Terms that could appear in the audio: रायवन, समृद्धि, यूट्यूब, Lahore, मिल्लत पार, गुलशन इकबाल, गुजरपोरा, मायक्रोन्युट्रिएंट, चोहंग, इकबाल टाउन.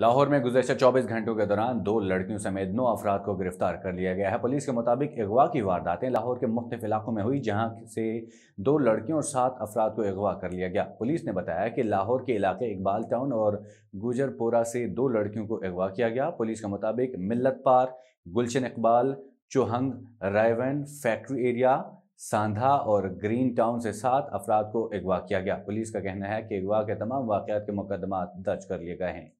लाहौर में गुजशत 24 घंटों के दौरान 2 लड़कियों समेत 9 अफराद को गिरफ्तार कर लिया गया है। पुलिस के मुताबिक अगवा की वारदातें लाहौर के मुख्तलिफ इलाकों में हुई, जहां से 2 लड़कियों और 7 अफराद को अगवा कर लिया गया। पुलिस ने बताया कि लाहौर के इलाके इकबाल टाउन और गुजरपोरा से 2 लड़कियों को अगवा किया गया। पुलिस के मुताबिक मिल्लत पार, गुलशन इकबाल, चोहंग, रायवन, फैक्ट्री एरिया, सांधा और ग्रीन टाउन से 7 अफराद को अगवा किया गया। पुलिस का कहना है कि अगवा के तमाम वाक़यात के मुकदमा दर्ज कर लिए गए हैं।